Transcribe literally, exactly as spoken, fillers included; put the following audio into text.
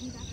vida.